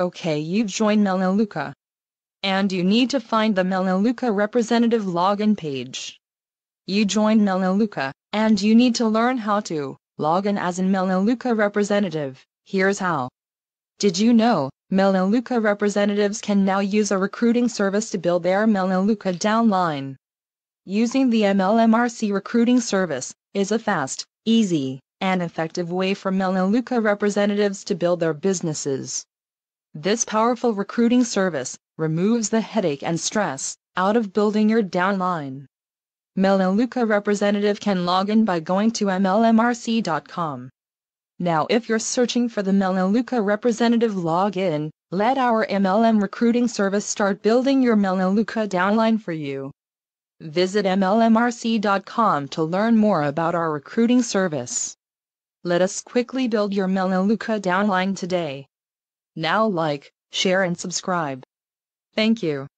Okay, you've joined Melaleuca. And you need to find the Melaleuca representative login page. You joined Melaleuca, and you need to learn how to log in as a Melaleuca representative. Here's how. Did you know, Melaleuca representatives can now use a recruiting service to build their Melaleuca downline? Using the MLMRC recruiting service is a fast, easy, and effective way for Melaleuca representatives to build their businesses. This powerful recruiting service removes the headache and stress out of building your downline. Melaleuca representative can log in by going to mlmrc.com. Now, if you're searching for the Melaleuca representative login, let our MLM recruiting service start building your Melaleuca downline for you. Visit MLMRC.com to learn more about our recruiting service. Let us quickly build your Melaleuca downline today. Now like, share and subscribe. Thank you.